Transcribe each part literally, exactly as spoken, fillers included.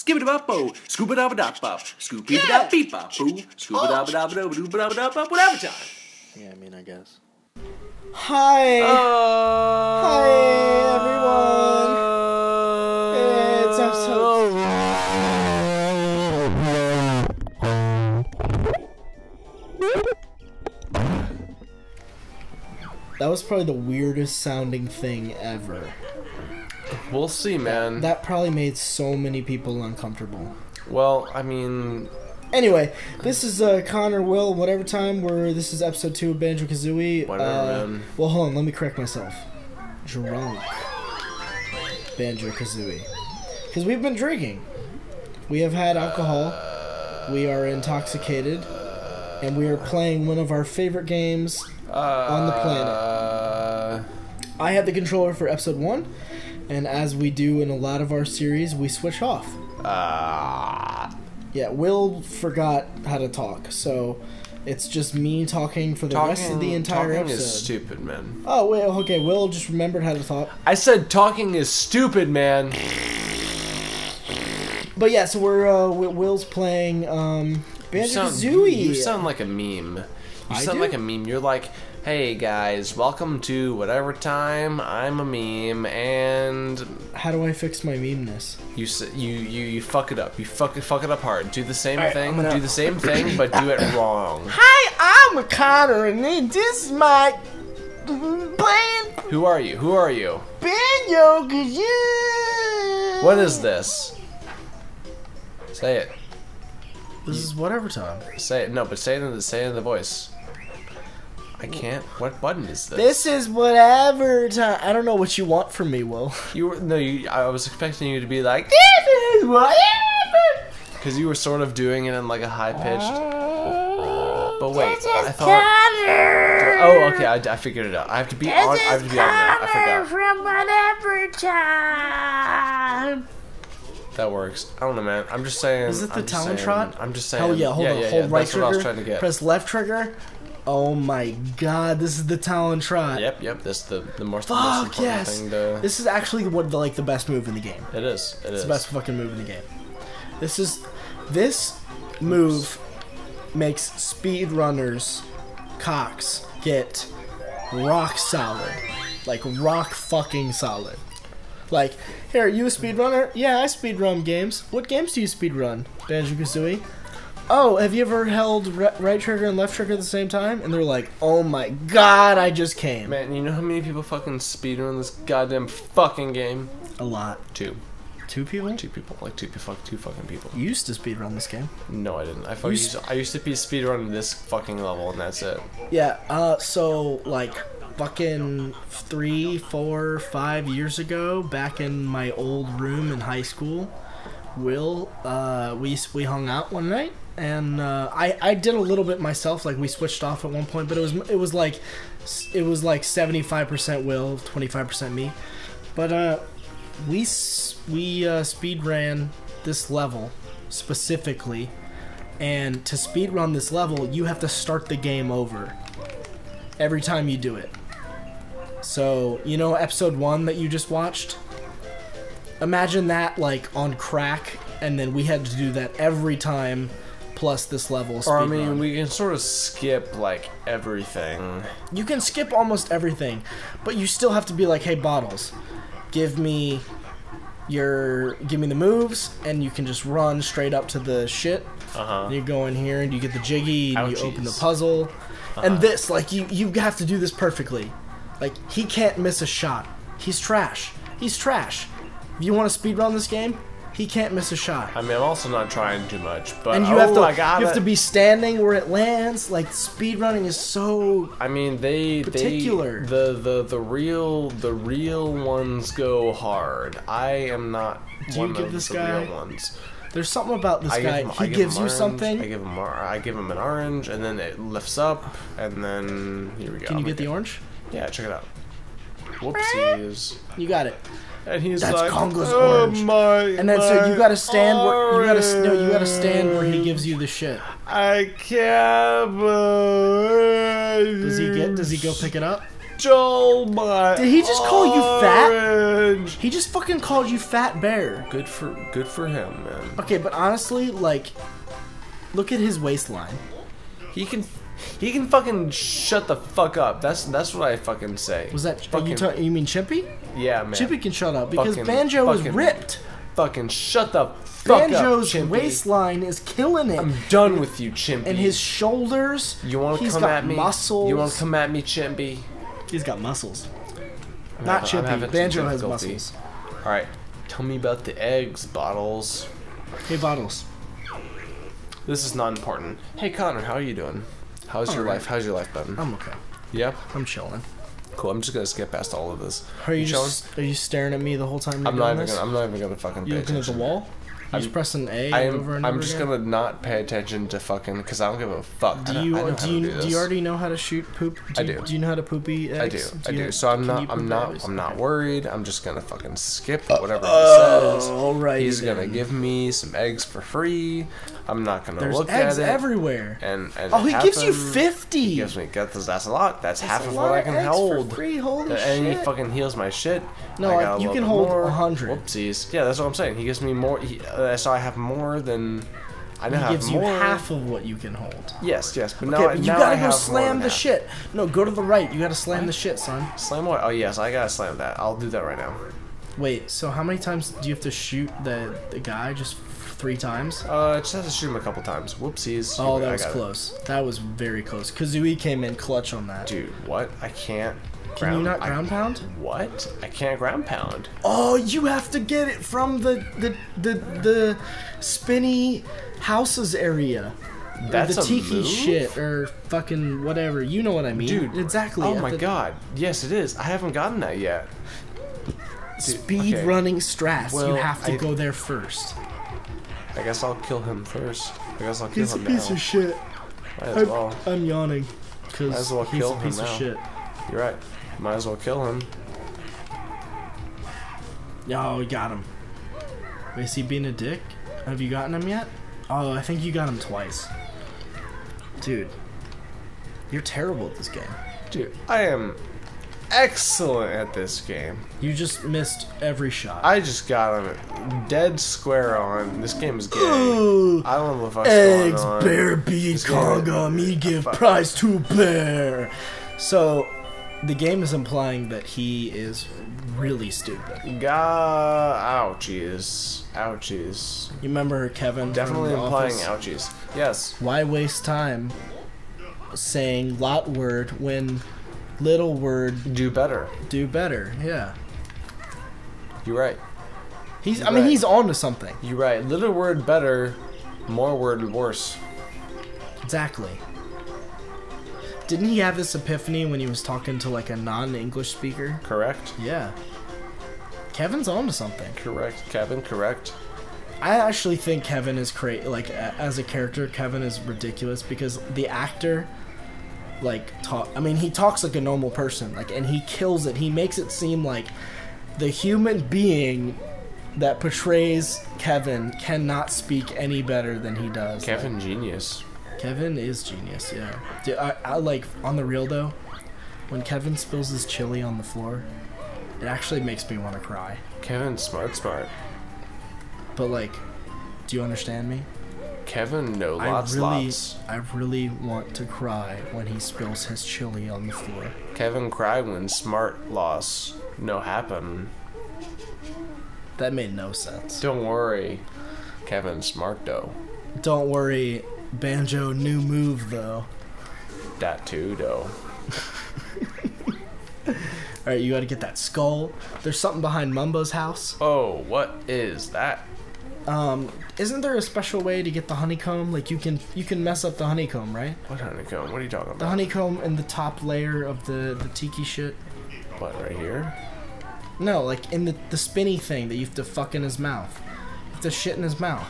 Skip it about bo, scoop it up and up up, scoop it up beep up, boo, scoop it up and up and up and up up, whatever time. Yeah, I mean, I guess. Hi! Uh, Hi, everyone! Uh, it's episode. That was probably the weirdest sounding thing ever. We'll see, man. That probably made so many people uncomfortable. Well, I mean... Anyway, this is uh, Connor, Will, Whatever Time. We're, this is episode two of Banjo-Kazooie. Whatever, uh, man. Well, hold on. Let me correct myself. Drunk. Banjo-Kazooie. Because we've been drinking. We have had alcohol. We are intoxicated. And we are playing one of our favorite games uh, on the planet. I had the controller for episode one. And as we do in a lot of our series, we switch off. Uh, yeah, Will forgot how to talk, so it's just me talking for the talking, rest of the entire talking episode. Talking is stupid, man. Oh, wait, okay, Will just remembered how to talk. I said talking is stupid, man. But yeah, so we're, uh, Will's playing, um, Banjo-Kazooie. You sound like a meme. You I sound do? like a meme. You're like... Hey guys, welcome to Whatever Time. I'm a meme, and how do I fix my memeness? You you you you fuck it up. You fuck it fuck it up hard. Do the same right, thing. Gonna... Do the same thing, but do it wrong. Hi, I'm a Connor, and this is my plan. Who are you? Who are you? Banjo-Kazooie. What is this? Say it. This you... is Whatever Time. Say it. No, but say it in the say it in the voice. I can't. What button is this? This is Whatever Time. I don't know what you want from me, Will. You were, no, you, I was expecting you to be like, this is whatever. Because you were sort of doing it in like a high pitched. Uh, but wait, this is I thought. Connor. Oh, okay. I, I figured it out. I have to be this on. I have to be Connor on. That. I forgot. From Whatever Time. That works. I don't know, man. I'm just saying. Is it the Talon Trot? I'm just saying. Oh yeah, hold yeah, on. Yeah, hold yeah. right That's trigger. What I was trying to get. Press left trigger. Oh my god, this is the Talon Trot. Yep, yep, this is the, the more Fuck, most important yes. thing to... This is actually what, like, the best move in the game. It is, it it's is. It's the best fucking move in the game. This is... This Oops. move makes speedrunners' cocks get rock solid. Like, rock fucking solid. Like, here, are you a speedrunner? Yeah, I speedrun games. What games do you speedrun? Banjo-Kazooie? Oh, have you ever held right trigger and left trigger at the same time? And they're like, oh my god, I just came. Man, you know how many people fucking speedrun this goddamn fucking game? A lot. Two. Two people? Two people. Like two, fuck, two fucking people. You used to speedrun this game. No, I didn't. I fucking used, used, I used to be speedrunning this fucking level and that's it. Yeah, uh, so like fucking three, four, five years ago, back in my old room in high school, Will, uh, we, we hung out one night. And uh, I I did a little bit myself, like we switched off at one point, but it was it was like it was like seventy-five percent Will, twenty-five percent me. But uh, we we uh, speed ran this level specifically, and to speed run this level, you have to start the game over every time you do it. So you know episode one that you just watched. Imagine that like on crack, and then we had to do that every time. Plus this level speed I mean, run. We can sort of skip, like, everything. You can skip almost everything, but you still have to be like, hey, Bottles, give me your... Give me the moves, and you can just run straight up to the shit. Uh-huh. And you go in here, and you get the jiggy, and Ouchies. you open the puzzle. Uh-huh. And this, like, you, you have to do this perfectly. Like, he can't miss a shot. He's trash. He's trash. If you want to speedrun this game... He can't miss a shot. I mean, I'm also not trying too much, but and you oh, have to, I got you have it. to be standing where it lands. Like speedrunning is so. I mean, they particular. They, the the the real the real ones go hard. I am not. Do one you give of this the guy? Real ones. There's something about this I guy. Him, he give gives you orange, something. I give him. I give him an orange, and then it lifts up, and then here we go. Can you get the orange? Yeah, check it out. Whoopsies. You got it. And he's That's like, Kongo's oh orange. My, and then so you gotta stand where you gotta no, you gotta stand where he gives you the shit. I can't believe. Does he get? Does he go pick it up? Joel, my Did he just call you fat? He just fucking called you Fat Bear. Good for good for him, man. Okay, but honestly, like, look at his waistline. He can he can fucking shut the fuck up. That's that's what I fucking say. Was that fucking, you, you mean Chimpy? Yeah, man. Chimpy can shut up because fucking, Banjo fucking, is ripped. Fucking shut the fuck up, Chimpy. Banjo's waistline is killing it. I'm done with you, Chimpy. And his shoulders. You want to come at me? Muscles. You want to come at me, Chimpy? He's got muscles. I'm Not Chimpy. Banjo has muscles. All right, tell me about the eggs, Bottles. Hey, Bottles. This is not important. Hey, Connor, how are you doing? How's all your right. life? How's your life been? I'm okay. Yep. I'm chilling. Cool. I'm just gonna skip past all of this. Are you, you just, Are you staring at me the whole time? You're I'm not even. This? Gonna, I'm not even gonna fucking. You pay looking attention. At the wall? I'm just pressing A I'm, over and I'm over just again? Gonna not pay attention to fucking because I don't give a fuck. Do you I know, I do you do, do you already know how to shoot poop? Do I do. You, do you know how to poopy eggs? I do. do I do. You, so I'm not. I'm not. Eggs? I'm not worried. I'm just gonna fucking skip whatever uh, he says. All right. He's then. gonna give me some eggs for free. I'm not gonna There's look eggs at it. Everywhere. And, and oh, he happen. gives you fifty. He gives me that's, that's a lot. That's, that's half of what of I can hold. For free. Holy and shit. And he fucking heals my shit. No, I I, you can hold a hundred. Whoopsies. Yeah, that's what I'm saying. He gives me more. He, Uh, so I have more than I know. He gives you half of what you can hold. Yes, yes. But now, okay, but you now gotta I go have slam the shit. No, go to the right. You gotta slam the shit, son. Slam what? Oh yes, I gotta slam that. I'll do that right now. Wait. So how many times do you have to shoot the the guy? Just three times? Uh, I just have to shoot him a couple times. Whoopsies. Oh, that was close. It. That was very close. Kazooie came in clutch on that. Dude, what? I can't. Can ground, you not ground I, pound? What? I can't ground pound. Oh, you have to get it from the the the, the spinny houses area. That's the tiki a move? Shit or fucking whatever. You know what I mean, dude? Exactly. Oh my the, god. Yes, it is. I haven't gotten that yet. Speed okay. running strats. Well, you have to I, go there first. I guess I'll kill him first. I guess I'll kill he's him. He's a piece now. of shit. Might as well. I'm, I'm yawning because well he's a piece of now. shit. You're right. Might as well kill him. Oh, we got him. Is he being a dick? Have you gotten him yet? Oh, I think you got him twice. Dude, you're terrible at this game. Dude, I am excellent at this game. You just missed every shot. I just got him dead square on. This game is gay. Ooh, I don't know if I eggs, going on. Bear beat Konga, me give prize to bear. So... the game is implying that he is really stupid. God, ouchies, ouchies. You remember Kevin? Definitely from the implying office? Ouchies. Yes. Why waste time saying lot word when little word do better? Do better. Yeah. You're right. He's. You're I mean, right. he's on to something. You're right. Little word better, more word worse. Exactly. Didn't he have this epiphany when he was talking to, like, a non-English speaker? Correct. Yeah. Kevin's on to something. Correct. Kevin, correct. I actually think Kevin is crazy. Like, as a character, Kevin is ridiculous because the actor, like, talk. I mean, he talks like a normal person, like, and he kills it. He makes it seem like the human being that portrays Kevin cannot speak any better than he does. Kevin, like, genius. Kevin is genius, yeah. Dude, I, I like, on the real though, when Kevin spills his chili on the floor, it actually makes me want to cry. Kevin's smart, smart. But like, do you understand me? Kevin, no lots, I really, lots. I really want to cry when he spills his chili on the floor. Kevin cried when smart loss no happen. That made no sense. Don't worry, Kevin smart though. Don't worry. Banjo new move though. That too though. Alright, you gotta get that skull. There's something behind Mumbo's house. Oh, what is that? Um, isn't there a special way to get the honeycomb? Like you can you can mess up the honeycomb, right? What honeycomb? What are you talking about? The honeycomb in the top layer of the, the tiki shit. What, right here? No, like in the, the spinny thing that you have to fuck in his mouth. You have to shit in his mouth.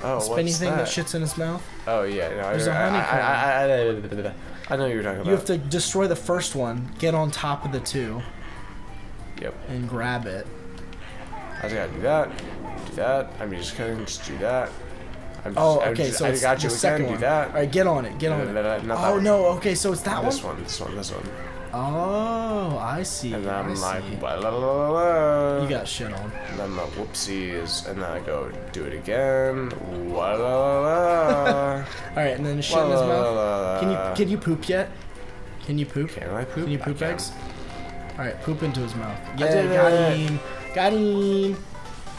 Oh, spinny thing that? that shits in his mouth. Oh yeah, no, there's I, a honeycomb. I, I, I, I, I know what you're talking about. You have to destroy the first one, get on top of the two. Yep. And grab it. I just gotta do that. Do that. I'm just gonna just do that. I'm just, oh, okay. I'm just, so I it's got you. The we second can one. Do that. All right, get on it. Get on it. No, no, no, no, no, oh no. Okay, so it's that one. This one. This one. This one. Oh, I see. And then I like, see. Blah, blah, blah, blah. You got shit on. And then the whoopsies, and then I go do it again. Blah, blah, blah. All right, and then shit blah, in his mouth. Blah, blah, can you can you poop yet? Can you poop? Can I poop? Can you poop eggs? All right, poop into his mouth. Yeah, yeah, got him. Got him.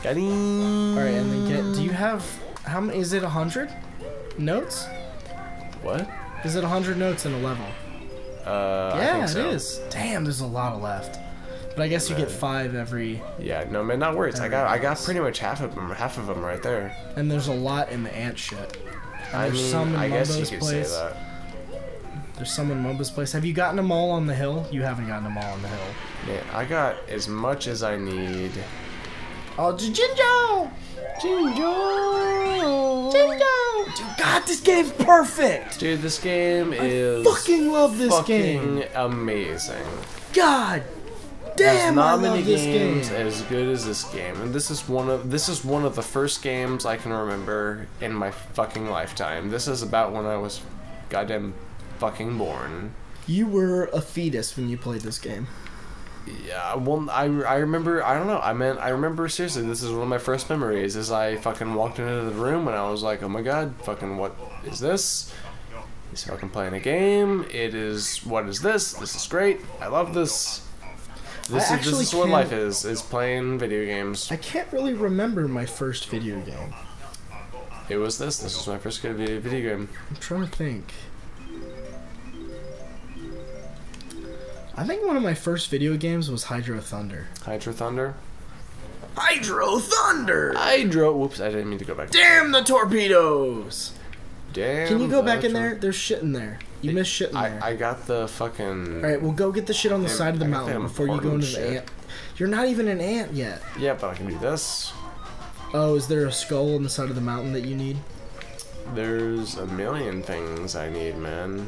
Got him. All right, and then get. Do you have how many? Is it a hundred notes? What? Is it a hundred notes in a level? Uh, yeah, I think so. It is. Damn, there's a lot of left. But I guess you man. get five every. Yeah, no man, not worries. I got I got pretty much half of them, half of them right there. And there's a lot in the ant shit. And I there's mean, some in I Mumbo's guess you could place. say that. There's some in Mumbo's place. Have you gotten them all on the hill? You haven't gotten them all on the hill. Yeah, I got as much as I need. Oh, Jinjo! Jinjo! Jinjo! Dude, God, this game's perfect! Dude, this game is... I fucking love this fucking game! Amazing. God damn, I love this game! There's not many games as good as this game, and this is one of this is one of the first games I can remember in my fucking lifetime. This is about when I was goddamn fucking born. You were a fetus when you played this game. Yeah, well, I, I remember, I don't know, I mean, I remember, seriously, this is one of my first memories, is I fucking walked into the room and I was like, oh my god, fucking what is this? He's fucking playing a game, it is, what is this? This is great, I love this. This, is, this is what life is, is playing video games. I can't really remember my first video game. It was this, this was my first video game. I'm trying to think. I think one of my first video games was Hydro Thunder. Hydro Thunder? Hydro Thunder! Hydro... Whoops, I didn't mean to go back. Damn the torpedoes! Damn Can you go back in there? There's shit in there. You missed shit in I, there. I got the fucking... Alright, well go get the shit on the I, side of the I mountain before you go into shit. the ant. You're not even an ant yet. Yeah, but I can do this. Oh, is there a skull on the side of the mountain that you need? There's a million things I need, man.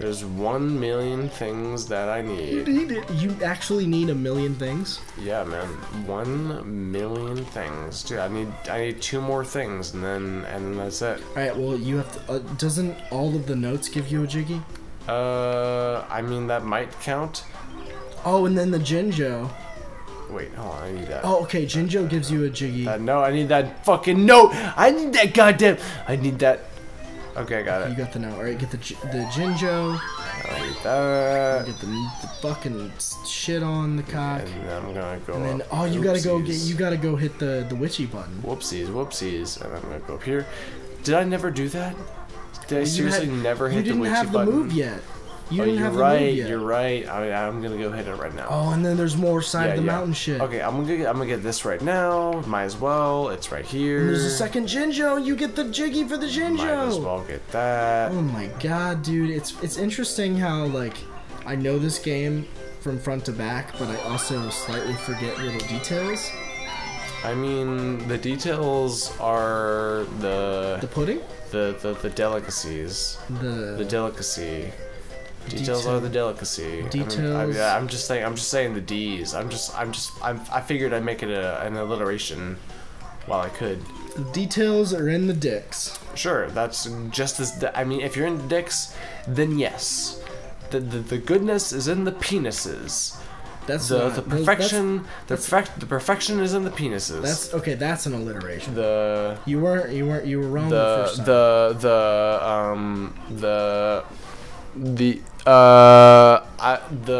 There's one million things that I need. You need it. You actually need a million things? Yeah, man. One million things. Dude, I need I need two more things, and then and that's it. All right. Well, you have to. Uh, doesn't all of the notes give you a jiggy? Uh, I mean that might count. Oh, and then the Jinjo. Wait, hold on, I need that. Oh, okay. Jinjo gives you a jiggy. Uh, no, I need that fucking note. I need that goddamn. I need that. Okay, I got it. You got the note. Alright, get the the Jinjo. I need that. Get the, the fucking shit on the cock. And then I'm gonna go. And then, up oh, you whoopsies. gotta go get. You gotta go hit the the witchy button. Whoopsies, whoopsies. And I'm gonna go up here. Did I never do that? Did I you seriously had, never hit the witchy button? You didn't have the move yet. You oh, didn't have right, the move yet. You're right. You're right. I'm gonna go hit it right now. Oh, and then there's more side yeah, of the yeah. mountain shit. Okay, I'm gonna get, I'm gonna get this right now. Might as well. It's right here. And there's a second Jinjo. You get the jiggy for the Jinjo. Might as well get that. Oh my god, dude. It's it's interesting how like I know this game from front to back, but I also slightly forget little details. I mean, the details are the the pudding, the the, the delicacies, the the delicacy. Details Detail. are the delicacy. Details. I mean, I, I'm just saying. I'm just saying the D's. I'm just. I'm just. I'm, I figured I'd make it a, an alliteration, while I could. The details are in the dicks. Sure, that's just as. I mean, if you're in the dicks, then yes, the the, the goodness is in the penises. That's the, not, the perfection. That's, the perfect. The perfection is in the penises. That's okay. That's an alliteration. The you weren't. You weren't. You were wrong the the first time. The the um the. The, uh, I, the,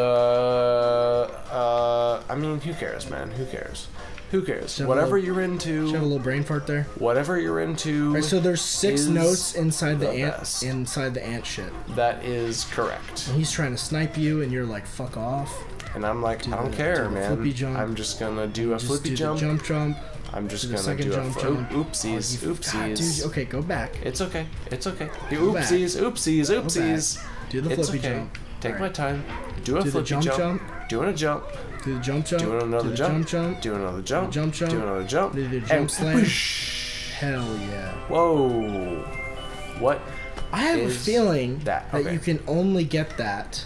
uh, I mean, who cares, man? Who cares? Who cares? Should whatever little, you're into. Should have a little brain fart there. Whatever you're into. Right, so there's six notes inside the, the ant, best. inside the ant shit. That is correct. And he's trying to snipe you, and you're like, fuck off. And I'm like, do I don't the, care, do man. Jump. I'm just gonna do a just flippy do jump. jump, jump. I'm just do gonna do jump, a jump. Oopsies, oh, oopsies. God, okay, go back. It's okay, it's okay. Go oopsies, back. oopsies, oopsies. Do the flippy okay. jump. Take right. my time. Do a do flippy jump, jump. jump. Doing a jump. Do the jump jump. Doing another do jump. jump. Doing another jump. Jump jump. Doing another jump. Do the jump and slam. Whoosh. Hell yeah. Whoa. What? I have a feeling that, okay. that you can only get that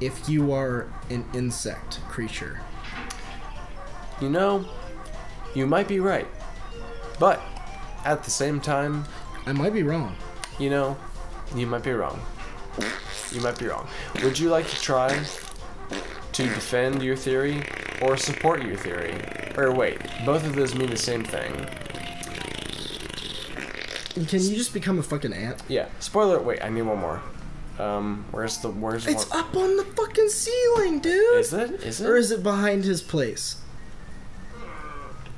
if you are an insect creature. You know, you might be right, but at the same time, I might be wrong. You know, you might be wrong. you might be wrong. Would you like to try to defend your theory or support your theory? Or wait, both of those mean the same thing. Can you just become a fucking ant? Yeah. Spoiler, wait, I need one more. Um, where's the, where's It's one? Up on the fucking ceiling, dude! Is it? Is it? Or is it behind his place?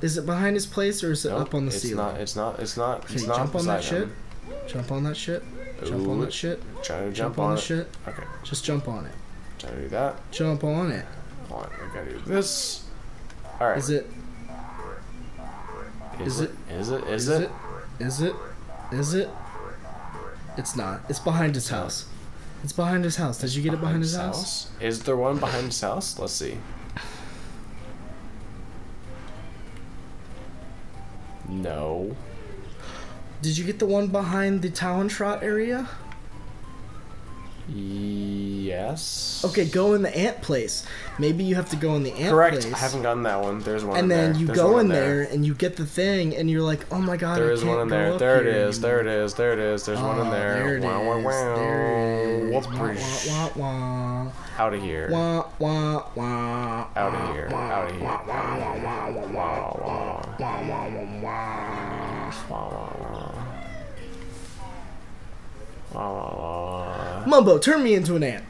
Is it behind his place or is it nope, up on the it's ceiling? Not, it's not, it's not, it's Can you not jump on that shit? Him. Jump on that shit. Jump Ooh, on that shit. Try to jump, jump on, on the shit. Okay. Just jump on it. Try to do that. Jump on it. Hold on, I gotta do this. Alright. Is it? Is it? Is it? Is it? Is it? Is it? It's not. It's behind his house. It's behind his house. Did you get it behind his house? Is there one behind his house? Let's see. No. Did you get the one behind the Talon Trot area? Yes. Okay, go in the ant place. Maybe you have to go in the ant Correct. place. Correct. I haven't gotten that one. There's one. And in then there. you There's go in there. there and you get the thing, and you're like, oh my god, there I is can't one in there. There it is. Anymore. There it is. There it is. There's oh, one in there. There it wah, is. Wah, wah. There it is. Wah, wah, wah, wah. Out of here. Wah, wah, wah. Out of here. Out of here. Wah, wah, wah, wah, wah, wah, wah, wah. Uh, Mumbo, turn me into an ant.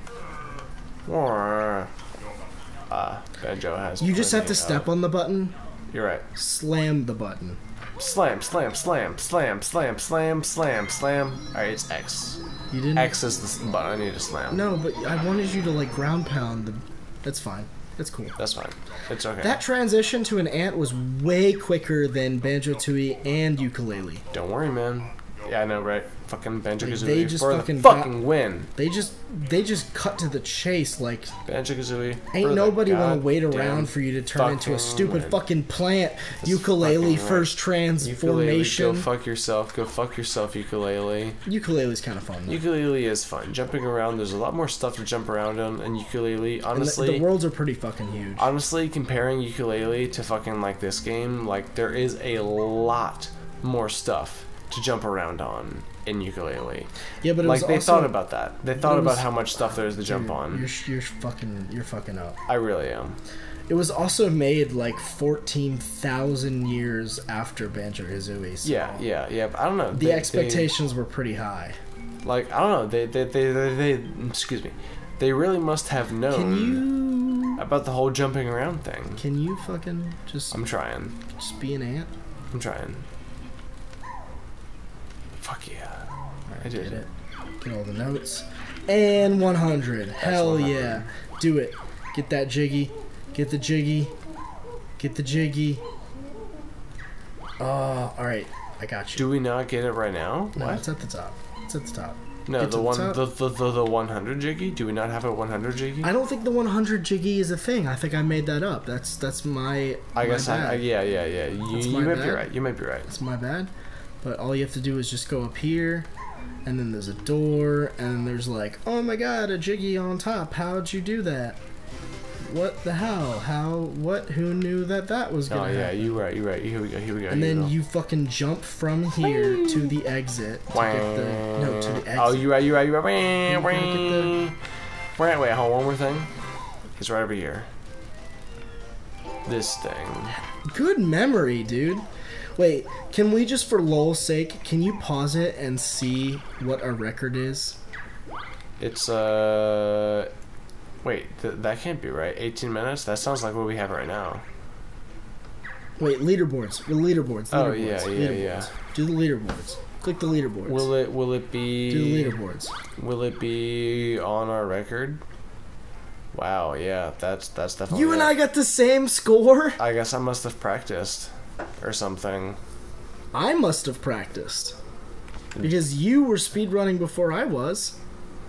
Uh, Banjo has. You just have to step up. on the button. You're right. Slam the button. Slam, slam, slam, slam, slam, slam, slam, slam. All right, it's X. You didn't. X is the button I need to slam. No, but I wanted you to like ground pound. The... That's fine. That's cool. That's fine. It's okay. That transition to an ant was way quicker than Banjo-Tooie and Yooka-Laylee. Don't worry, man. Yeah, I know, right? Fucking Banjo-Kazooie like for fucking the fucking win. They just, they just cut to the chase, like Banjo-Kazooie. Ain't nobody want to wait around for you to turn into a stupid win. fucking plant. Yooka-Laylee first transformation. Yooka-Laylee, go fuck yourself. Go fuck yourself, Yooka-Laylee. Yooka-Laylee's kind of fun. Though. Yooka-Laylee is fun. Jumping around, there's a lot more stuff to jump around on, and Yooka-Laylee, honestly, and the, the worlds are pretty fucking huge. Honestly, comparing Yooka-Laylee to fucking like this game, like there is a lot more stuff to jump around on in Yooka-Laylee. Yeah, but it like was they also, thought about that. They thought was, about how much stuff there is to jump dude, on. You're, you're fucking, you're fucking up. I really am. It was also made like fourteen thousand years after Banjo-Kazooie. So yeah, yeah, yeah. But I don't know. The they, expectations they, were pretty high. Like I don't know. They, they, they, they, they. Excuse me. They really must have known. Can you about the whole jumping around thing? Can you fucking just? I'm trying. Just be an ant. I'm trying. Fuck yeah. Right, I did get it. Get all the notes. And one hundred. That's Hell one hundred. Yeah. Do it. Get that jiggy. Get the jiggy. Get the jiggy. Oh, alright. I got you. Do we not get it right now? No, what? It's at the top. It's at the top. No, the, to one, the, the, the, the one hundred jiggy? Do we not have a one hundred jiggy? I don't think the one hundred jiggy is a thing. I think I made that up. That's that's my I my guess bad. I, yeah, yeah, yeah. You, you might bad. be right. You might be right. It's my bad. But all you have to do is just go up here, and then there's a door, and there's like, oh my god, a jiggy on top, how'd you do that? What the hell? How, what, who knew that that was gonna happen? Oh yeah, happen? you right, you right, here we go, here we go. And then go. you fucking jump from here to the exit to get the, no, to the exit. Oh, you right, you right, you right, you right, wait, wait, hold on, one more thing. It's right over here. This thing. Good memory, dude. Wait, can we just for lol's sake, can you pause it and see what our record is? It's, uh... Wait, th that can't be right. eighteen minutes? That sounds like what we have right now. Wait, leaderboards. The leaderboards. leaderboards. Oh, yeah, yeah, leaderboards. yeah. Do the leaderboards. Click the leaderboards. Will it, will it be... Do the leaderboards. Will it be on our record? Wow, yeah, that's, that's definitely... You and it. I got the same score? I guess I must have practiced. Or something. I must have practiced because you were speedrunning before I was.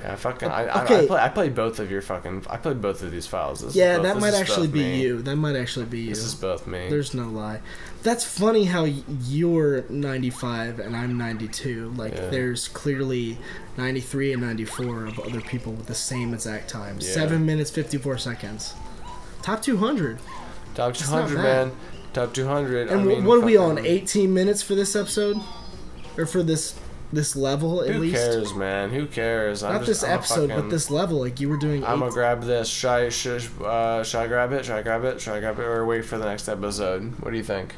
Yeah, fucking. I, I, okay. I, I, play, I played both of your fucking. I played both of these files. This yeah, both, that might actually be me. you. That might actually be you. This is both me. There's no lie. That's funny how you're ninety-five and I'm ninety-two. Like yeah. There's clearly ninety-three and ninety-four of other people with the same exact time. Yeah. Seven minutes fifty-four seconds. Top two hundred. Top two hundred, man. Top two hundred. And I mean, what are we on? eighteen minutes for this episode, or for this this level at Who least. Who cares, man? Who cares? Not I'm just, this I'm episode, fucking, but this level. Like you were doing. I'm gonna grab this. Should I, should, uh, should I grab it? Should I grab it? Should I grab it? Or wait for the next episode? What do you think?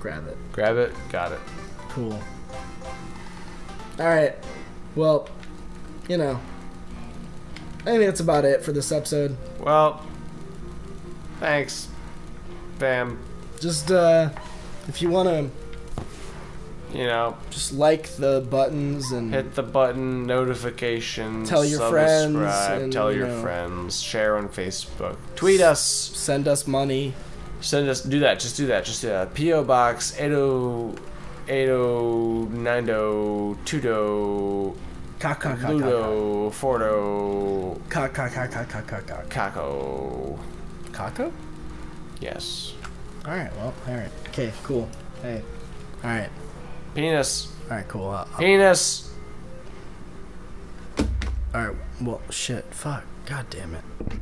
Grab it. Grab it. Got it. Cool. All right. Well, you know, I think that's about it for this episode. Well, thanks, fam. Just uh, if you wanna. You know, just like the buttons and hit the button, notifications, tell your friends, and, tell your you know, friends, share on Facebook, tweet us, send us money, send us, do that, just do that, just do that. P O Box eight oh eight oh nine oh two oh Ludo Fordo Kako Kako. Yes. All right. Well. All right. Okay. Cool. Hey. All right. Penis. Alright, cool. Uh, Penis! Alright, well, shit. Fuck. God damn it.